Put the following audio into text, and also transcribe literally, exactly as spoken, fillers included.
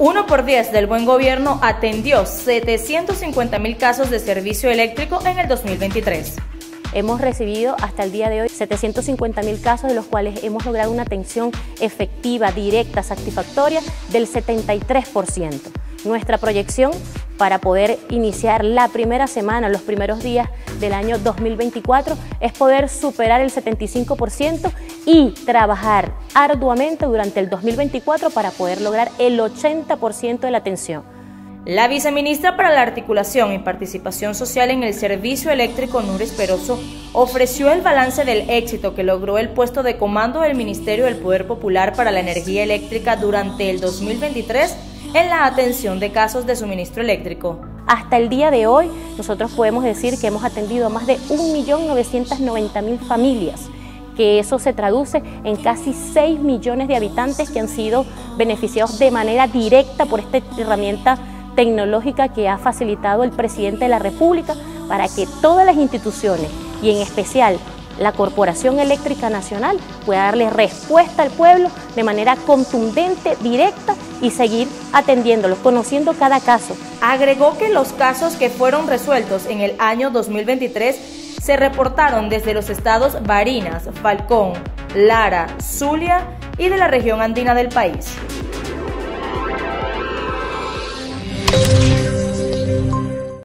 uno por diez del Buen Gobierno atendió setecientos cincuenta mil casos de servicio eléctrico en el dos mil veintitrés. Hemos recibido hasta el día de hoy setecientos cincuenta mil casos, de los cuales hemos logrado una atención efectiva, directa, satisfactoria del setenta y tres por ciento. Nuestra proyección para poder iniciar la primera semana, los primeros días del año dos mil veinticuatro, es poder superar el setenta y cinco por ciento y trabajar arduamente durante el dos mil veinticuatro para poder lograr el ochenta por ciento de la atención. La viceministra para la Articulación y Participación Social en el Servicio Eléctrico, Núrez Peroso, ofreció el balance del éxito que logró el puesto de comando del Ministerio del Poder Popular para la Energía Eléctrica durante el dos mil veintitrés en la atención de casos de suministro eléctrico. Hasta el día de hoy, nosotros podemos decir que hemos atendido a más de un millón novecientas noventa mil familias, que eso se traduce en casi seis millones de habitantes que han sido beneficiados de manera directa por esta herramienta tecnológica que ha facilitado el presidente de la República para que todas las instituciones y en especial la Corporación Eléctrica Nacional pueda darle respuesta al pueblo de manera contundente, directa y seguir atendiéndolos, conociendo cada caso. Agregó que los casos que fueron resueltos en el año dos mil veintitrés se reportaron desde los estados Barinas, Falcón, Lara, Zulia y de la región andina del país.